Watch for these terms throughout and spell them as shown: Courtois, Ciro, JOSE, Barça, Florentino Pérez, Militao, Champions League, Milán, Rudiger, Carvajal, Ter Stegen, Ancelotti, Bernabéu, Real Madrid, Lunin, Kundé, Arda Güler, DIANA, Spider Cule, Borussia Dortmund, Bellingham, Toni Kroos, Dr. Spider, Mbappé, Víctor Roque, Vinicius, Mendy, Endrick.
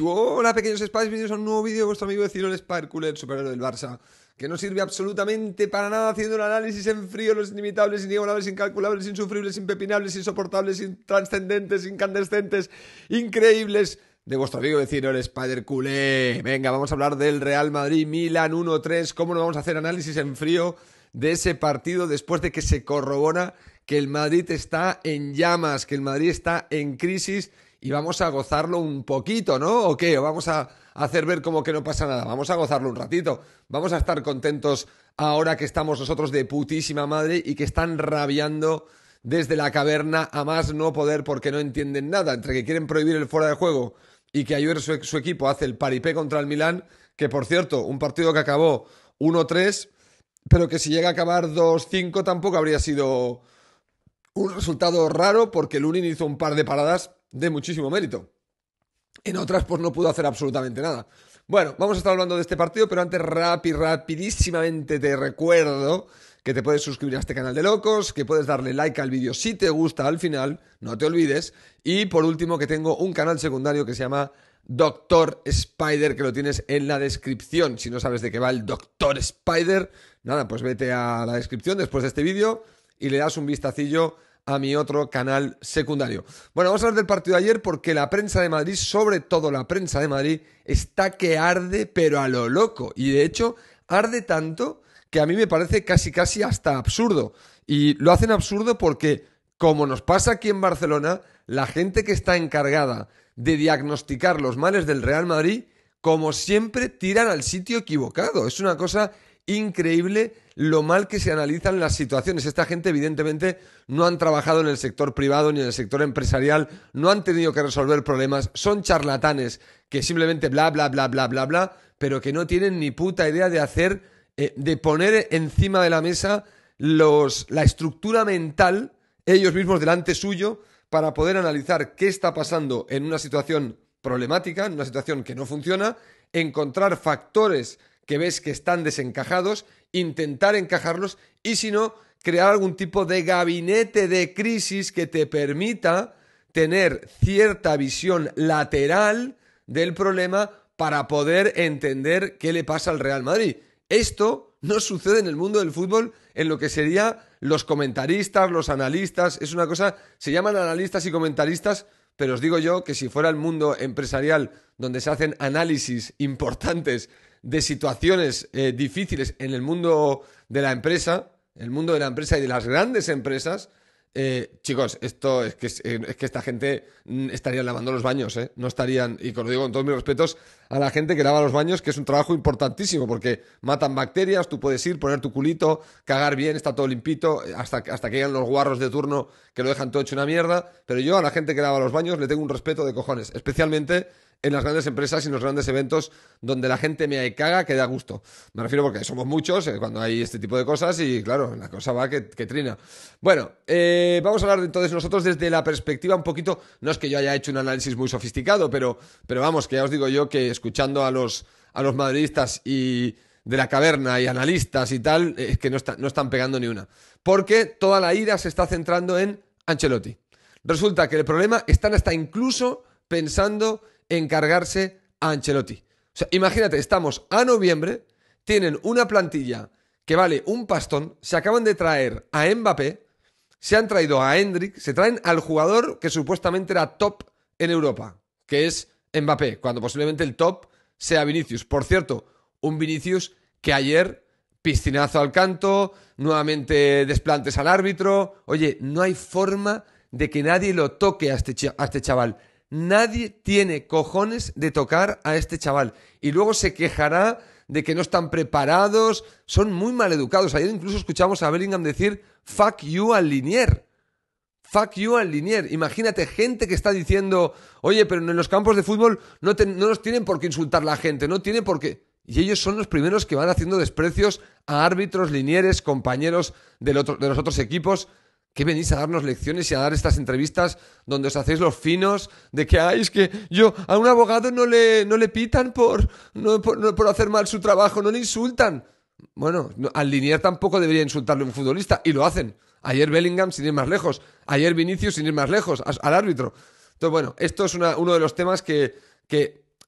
Hola pequeños Spies, bienvenidos a un nuevo vídeo de vuestro amigo Ciro, el Spider Cule, el superhéroe del Barça, que no sirve absolutamente para nada, haciendo un análisis en frío, los inimitables, inigualables, incalculables, insufribles, impepinables, insoportables, intranscendentes, incandescentes, increíbles, de vuestro amigo vecino, el Spider Cule. Venga, vamos a hablar del Real Madrid, Milán 1-3, cómo no vamos a hacer análisis en frío de ese partido después de que se corrobora que el Madrid está en llamas, que el Madrid está en crisis. Y vamos a gozarlo un poquito, ¿no? ¿O qué? ¿O vamos a hacer ver como que no pasa nada? Vamos a gozarlo un ratito. Vamos a estar contentos ahora que estamos nosotros de putísima madre y que están rabiando desde la caverna a más no poder porque no entienden nada. Entre que quieren prohibir el fuera de juego y que ayer su equipo hace el paripé contra el Milán, que por cierto, un partido que acabó 1-3, pero que si llega a acabar 2-5 tampoco habría sido un resultado raro porque Lunin hizo un par de paradas de muchísimo mérito. En otras, pues no pudo hacer absolutamente nada. Bueno, vamos a estar hablando de este partido, pero antes rapidísimamente te recuerdo que te puedes suscribir a este canal de locos, que puedes darle like al vídeo si te gusta al final, no te olvides. Y por último, que tengo un canal secundario que se llama Dr. Spider, que lo tienes en la descripción. Si no sabes de qué va el Dr. Spider, nada, pues vete a la descripción después de este vídeo y le das un vistacillo a mi otro canal secundario. Bueno, vamos a hablar del partido de ayer porque la prensa de Madrid, sobre todo la prensa de Madrid, está que arde pero a lo loco. Y de hecho, arde tanto que a mí me parece casi hasta absurdo. Y lo hacen absurdo porque, como nos pasa aquí en Barcelona, la gente que está encargada de diagnosticar los males del Real Madrid, como siempre, tiran al sitio equivocado. Es una cosa increíble lo mal que se analizan las situaciones. Esta gente evidentemente no han trabajado en el sector privado ni en el sector empresarial, no han tenido que resolver problemas, son charlatanes que simplemente bla bla bla bla bla bla, pero que no tienen ni puta idea de hacer, de poner encima de la mesa la estructura mental ellos mismos delante suyo para poder analizar qué está pasando en una situación problemática, en una situación que no funciona, encontrar factores que ves que están desencajados, intentar encajarlos y, si no, crear algún tipo de gabinete de crisis que te permita tener cierta visión lateral del problema para poder entender qué le pasa al Real Madrid. Esto no sucede en el mundo del fútbol, en lo que serían los comentaristas, los analistas. Es una cosa, se llaman analistas y comentaristas, pero os digo yo que si fuera el mundo empresarial donde se hacen análisis importantes de situaciones difíciles en el mundo de la empresa, y de las grandes empresas, chicos, esto es que esta gente estarían lavando los baños, no estarían, y os lo digo con todos mis respetos a la gente que lava los baños, que es un trabajo importantísimo porque matan bacterias, tú puedes ir, poner tu culito, cagar bien, está todo limpito, hasta que llegan los guarros de turno que lo dejan todo hecho una mierda, pero yo a la gente que lava los baños le tengo un respeto de cojones, especialmente en las grandes empresas y en los grandes eventos donde la gente me caga que da gusto. Me refiero porque somos muchos cuando hay este tipo de cosas y, claro, la cosa va que trina. Bueno, vamos a hablar entonces nosotros desde la perspectiva un poquito. No es que yo haya hecho un análisis muy sofisticado, pero vamos, que ya os digo yo que escuchando a los madridistas y de la caverna y analistas y tal, es que no están pegando ni una. Porque toda la ira se está centrando en Ancelotti. Resulta que el problema están hasta incluso pensando encargarse a Ancelotti. O sea, imagínate, estamos a noviembre, tienen una plantilla que vale un pastón, se acaban de traer a Mbappé, se han traído a Endrick, se traen al jugador que supuestamente era top en Europa, que es Mbappé, cuando posiblemente el top sea Vinicius. Por cierto, un Vinicius que ayer, piscinazo al canto, nuevamente desplantes al árbitro. Oye, no hay forma de que nadie lo toque a este chaval. Nadie tiene cojones de tocar a este chaval. Y luego se quejará de que no están preparados. Son muy maleducados. Ayer incluso escuchamos a Bellingham decir fuck you al Linier. Fuck you al Linier. Imagínate gente que está diciendo, oye, pero en los campos de fútbol no nos tienen por qué insultar la gente. No tienen por qué. Y ellos son los primeros que van haciendo desprecios a árbitros, linieres, compañeros de los otros equipos. ¿Qué venís a darnos lecciones y a dar estas entrevistas donde os hacéis los finos de que, ay, es que yo a un abogado no le pitan por hacer mal su trabajo, no le insultan? Bueno, al Linier tampoco debería insultarle un futbolista, y lo hacen. Ayer Bellingham sin ir más lejos, ayer Vinicius sin ir más lejos, al árbitro. Entonces, bueno, esto es uno de los temas que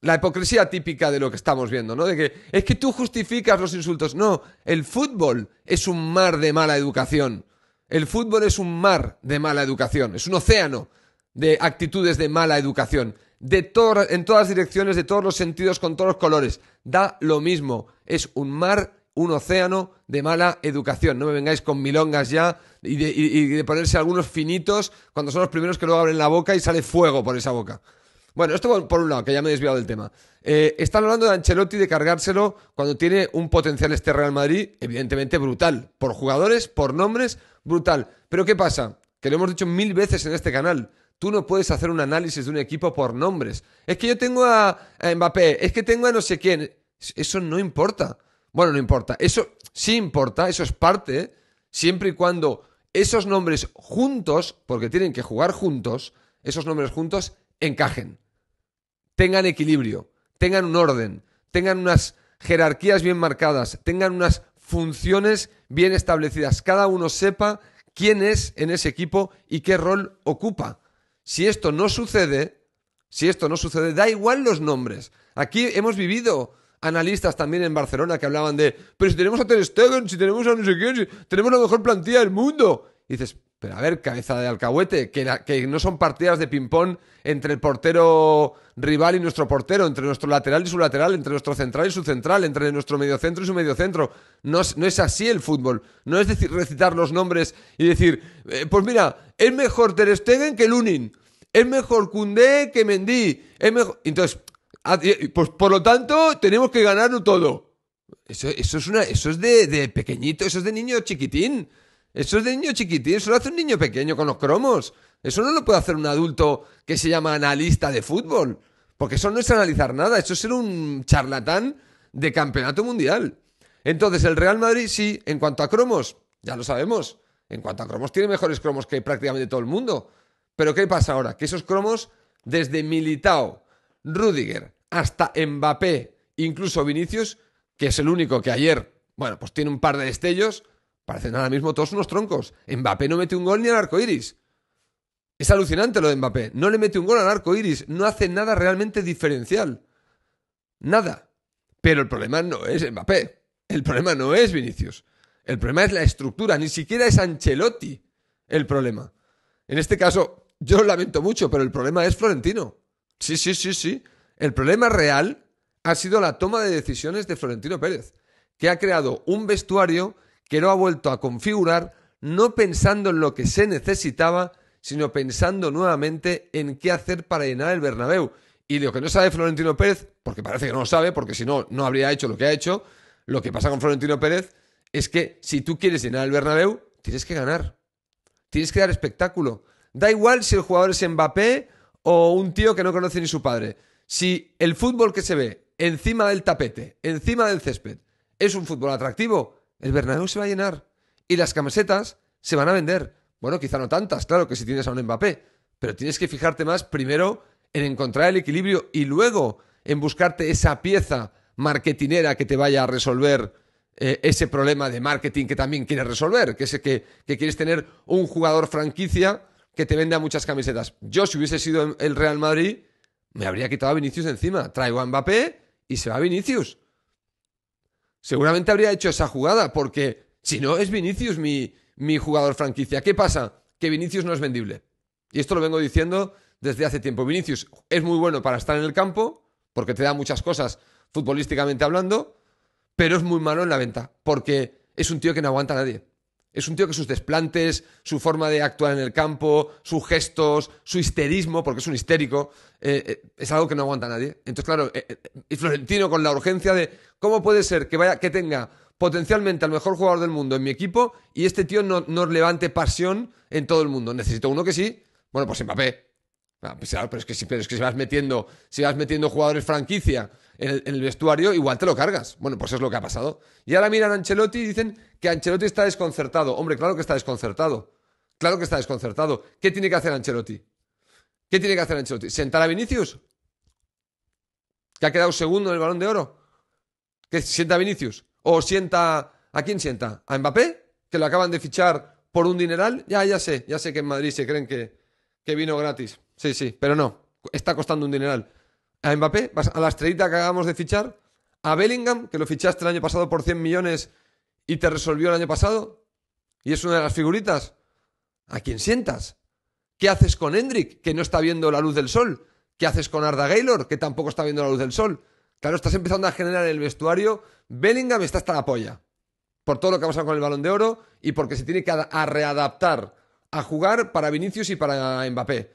La hipocresía típica de lo que estamos viendo, ¿no? De que es que tú justificas los insultos. No, el fútbol es un mar de mala educación. El fútbol es un mar de mala educación. Es un océano de actitudes de mala educación. En todas las direcciones, de todos los sentidos, con todos los colores. Da lo mismo. Es un mar, un océano de mala educación. No me vengáis con milongas ya y de ponerse algunos finitos cuando son los primeros que luego abren la boca y sale fuego por esa boca. Bueno, esto por un lado, que ya me he desviado del tema. Están hablando de Ancelotti de cargárselo cuando tiene un potencial este Real Madrid, evidentemente brutal. Por jugadores, por nombres, brutal. Pero ¿qué pasa? Que lo hemos dicho mil veces en este canal. Tú no puedes hacer un análisis de un equipo por nombres. Es que yo tengo a Mbappé, es que tengo a no sé quién. Eso no importa. Bueno, no importa. Eso sí importa, eso es parte, ¿eh? Siempre y cuando esos nombres juntos, porque tienen que jugar juntos, esos nombres juntos encajen. Tengan equilibrio, tengan un orden, tengan unas jerarquías bien marcadas, tengan unas funciones bien establecidas. Cada uno sepa quién es en ese equipo y qué rol ocupa. Si esto no sucede, da igual los nombres. Aquí hemos vivido analistas también en Barcelona que hablaban de pero si tenemos a Ter Stegen, si tenemos a no sé quién, si tenemos la mejor plantilla del mundo. Y dices, pero a ver, cabeza de alcahuete, que no son partidas de ping-pong entre el portero rival y nuestro portero, entre nuestro lateral y su lateral, entre nuestro central y su central, entre nuestro mediocentro y su mediocentro. No es así el fútbol. No es decir recitar los nombres y decir, pues mira, es mejor Ter Stegen que Lunin, es mejor Kundé que Mendy, es mejor... Entonces, pues por lo tanto, tenemos que ganarlo todo. Eso es de pequeñito, eso es de niño chiquitín. Eso es de niño chiquitín, eso lo hace un niño pequeño con los cromos. Eso no lo puede hacer un adulto que se llama analista de fútbol. Porque eso no es analizar nada, eso es ser un charlatán de campeonato mundial. Entonces, el Real Madrid sí, en cuanto a cromos, ya lo sabemos. En cuanto a cromos, tiene mejores cromos que prácticamente todo el mundo. Pero ¿qué pasa ahora? Que esos cromos, desde Militao, Rudiger, hasta Mbappé, incluso Vinicius, que es el único que ayer, bueno, pues tiene un par de destellos... Parecen ahora mismo todos unos troncos. Mbappé no mete un gol ni al arco iris. Es alucinante lo de Mbappé. No le mete un gol al arco iris. No hace nada realmente diferencial. Nada. Pero el problema no es Mbappé. El problema no es Vinicius. El problema es la estructura. Ni siquiera es Ancelotti el problema. En este caso, yo lo lamento mucho, pero el problema es Florentino. Sí. El problema real ha sido la toma de decisiones de Florentino Pérez, que ha creado un vestuario que lo ha vuelto a configurar, no pensando en lo que se necesitaba, sino pensando nuevamente en qué hacer para llenar el Bernabéu. Y lo que no sabe Florentino Pérez, porque parece que no lo sabe, porque si no, no habría hecho lo que ha hecho, lo que pasa con Florentino Pérez es que si tú quieres llenar el Bernabéu, tienes que ganar. Tienes que dar espectáculo. Da igual si el jugador es Mbappé o un tío que no conoce ni su padre. Si el fútbol que se ve encima del tapete, encima del césped, es un fútbol atractivo, el Bernabéu se va a llenar y las camisetas se van a vender. Bueno, quizá no tantas, claro que si tienes a un Mbappé, pero tienes que fijarte más primero en encontrar el equilibrio y luego en buscarte esa pieza marketinera que te vaya a resolver ese problema de marketing que también quieres resolver, que es que quieres tener un jugador franquicia que te venda muchas camisetas. Yo, si hubiese sido el Real Madrid, me habría quitado a Vinicius encima. Traigo a Mbappé y se va Vinicius. Seguramente habría hecho esa jugada, porque si no, es Vinicius mi jugador franquicia. ¿Qué pasa? Que Vinicius no es vendible. Y esto lo vengo diciendo desde hace tiempo. Vinicius es muy bueno para estar en el campo, porque te da muchas cosas futbolísticamente hablando, pero es muy malo en la venta, porque es un tío que no aguanta a nadie. Es un tío que sus desplantes, su forma de actuar en el campo, sus gestos, su histerismo, porque es un histérico, es algo que no aguanta a nadie. Entonces, claro, y Florentino con la urgencia de ¿cómo puede ser que tenga potencialmente al mejor jugador del mundo en mi equipo y este tío no levante pasión en todo el mundo? Necesito uno que sí. Bueno, pues Mbappé. Ah, pues, claro, pero es que si vas metiendo jugadores franquicia en el vestuario, igual te lo cargas. Bueno, pues eso es lo que ha pasado. Y ahora miran a Ancelotti y dicen que Ancelotti está desconcertado. Hombre, claro que está desconcertado. Claro que está desconcertado. ¿Qué tiene que hacer Ancelotti? ¿Qué tiene que hacer Ancelotti? ¿Sentar a Vinicius? ¿Que ha quedado segundo en el Balón de Oro? ¿Que sienta a Vinicius? ¿O sienta... ¿A quién sienta? ¿A Mbappé? ¿Que lo acaban de fichar por un dineral? Ya sé que en Madrid se creen que vino gratis. Sí, pero no. Está costando un dineral. a Mbappé, a la estrellita que acabamos de fichar, a Bellingham, que lo fichaste el año pasado por 100 millones y te resolvió el año pasado, y es una de las figuritas. ¿A quién sientas? ¿Qué haces con Endrick, que no está viendo la luz del sol? ¿Qué haces con Arda Güler, que tampoco está viendo la luz del sol? Claro, estás empezando a generar en el vestuario. Bellingham está hasta la polla por todo lo que ha pasado con el Balón de Oro y porque se tiene que readaptar a jugar para Vinicius y para Mbappé.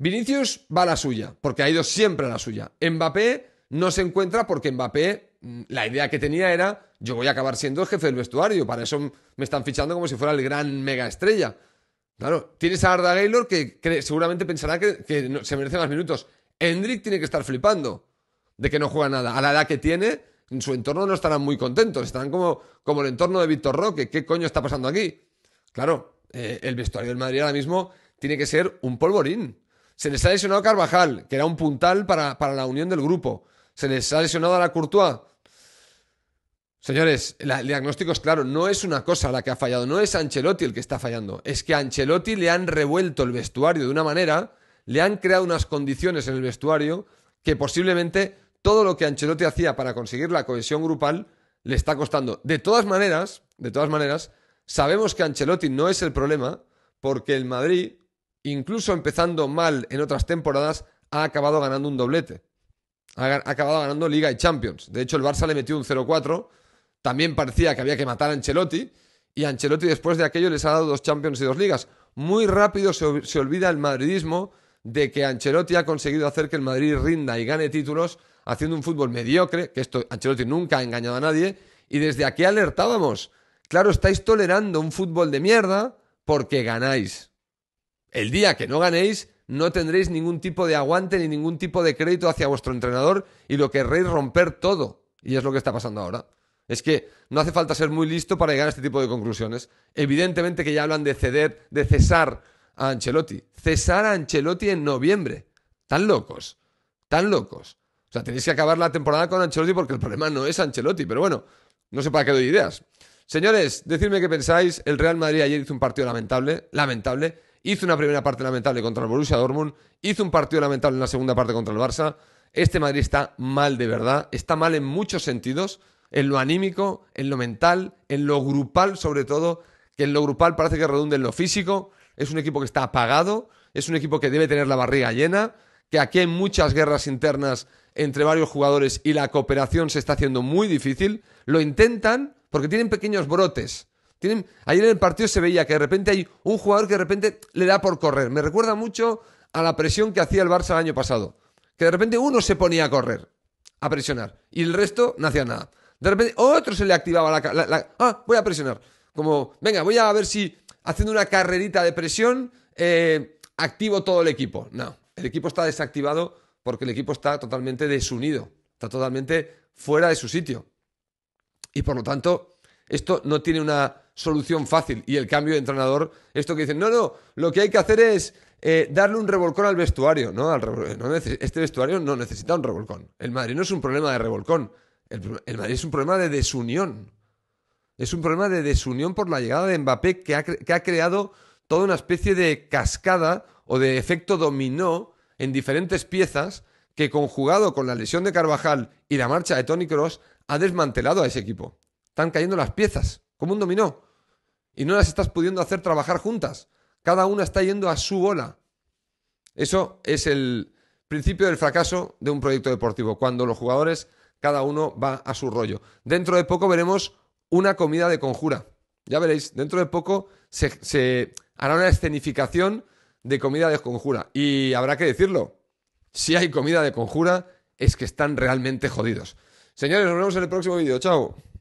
Vinicius va a la suya, porque ha ido siempre a la suya. Mbappé no se encuentra porque Mbappé, la idea que tenía era: yo voy a acabar siendo el jefe del vestuario, para eso me están fichando como si fuera el gran mega estrella. Claro, tienes a Arda Güler que seguramente pensará que no, se merece más minutos. Endrick tiene que estar flipando de que no juega nada. A la edad que tiene, en su entorno no estarán muy contentos. Estarán como el entorno de Víctor Roque. ¿Qué coño está pasando aquí? Claro, el vestuario del Madrid ahora mismo tiene que ser un polvorín. Se les ha lesionado Carvajal, que era un puntal para la unión del grupo. Se les ha lesionado a la Courtois. Señores, el diagnóstico es claro. No es una cosa la que ha fallado. No es Ancelotti el que está fallando. Es que a Ancelotti le han revuelto el vestuario de una manera, le han creado unas condiciones en el vestuario que posiblemente todo lo que Ancelotti hacía para conseguir la cohesión grupal le está costando. De todas maneras, sabemos que Ancelotti no es el problema, porque el Madrid, incluso empezando mal en otras temporadas, ha acabado ganando un doblete. Ha acabado ganando Liga y Champions. De hecho, el Barça le metió un 0-4. También parecía que había que matar a Ancelotti, y Ancelotti después de aquello les ha dado 2 Champions y 2 Ligas. Muy rápido se olvida el madridismo de que Ancelotti ha conseguido hacer que el Madrid rinda y gane títulos haciendo un fútbol mediocre, que esto Ancelotti nunca ha engañado a nadie, y desde aquí alertábamos. Claro, estáis tolerando un fútbol de mierda porque ganáis. El día que no ganéis, no tendréis ningún tipo de aguante ni ningún tipo de crédito hacia vuestro entrenador y lo querréis romper todo. Y es lo que está pasando ahora. Es que no hace falta ser muy listo para llegar a este tipo de conclusiones. Evidentemente que ya hablan de cesar a Ancelotti. Cesar a Ancelotti en noviembre. Tan locos, tan locos. O sea, tenéis que acabar la temporada con Ancelotti porque el problema no es Ancelotti. Pero bueno, no sé para qué doy ideas. Señores, decidme qué pensáis. El Real Madrid ayer hizo un partido lamentable. Lamentable. Hizo una primera parte lamentable contra el Borussia Dortmund. Hizo un partido lamentable en la segunda parte contra el Barça. Este Madrid está mal de verdad. Está mal en muchos sentidos. En lo anímico, en lo mental, en lo grupal sobre todo, que en lo grupal parece que redunda en lo físico. Es un equipo que está apagado, es un equipo que debe tener la barriga llena, que aquí hay muchas guerras internas entre varios jugadores y la cooperación se está haciendo muy difícil. Lo intentan porque tienen pequeños brotes. Ayer en el partido se veía que de repente hay un jugador que de repente le da por correr. Me recuerda mucho a la presión que hacía el Barça el año pasado, que de repente uno se ponía a correr, a presionar, y el resto no hacía nada. De repente otro se le activaba voy a presionar. Como, venga, voy a ver si haciendo una carrerita de presión activo todo el equipo. No, el equipo está desactivado porque el equipo está totalmente desunido. Está totalmente fuera de su sitio. Y por lo tanto, esto no tiene una solución fácil. Y el cambio de entrenador, esto que dicen, no, lo que hay que hacer es darle un revolcón al vestuario. No, este vestuario no necesita un revolcón. El Madrid no es un problema de revolcón. El Madrid es un problema de desunión. Es un problema de desunión por la llegada de Mbappé, que ha creado toda una especie de cascada o de efecto dominó en diferentes piezas que, conjugado con la lesión de Carvajal y la marcha de Toni Kroos, ha desmantelado a ese equipo. Están cayendo las piezas como un dominó y no las estás pudiendo hacer trabajar juntas. Cada una está yendo a su bola. Eso es el principio del fracaso de un proyecto deportivo, cuando los jugadores, cada uno va a su rollo. Dentro de poco veremos una comida de conjura. Ya veréis, dentro de poco se hará una escenificación de comida de conjura. Y habrá que decirlo, si hay comida de conjura es que están realmente jodidos. Señores, nos vemos en el próximo vídeo. Chao.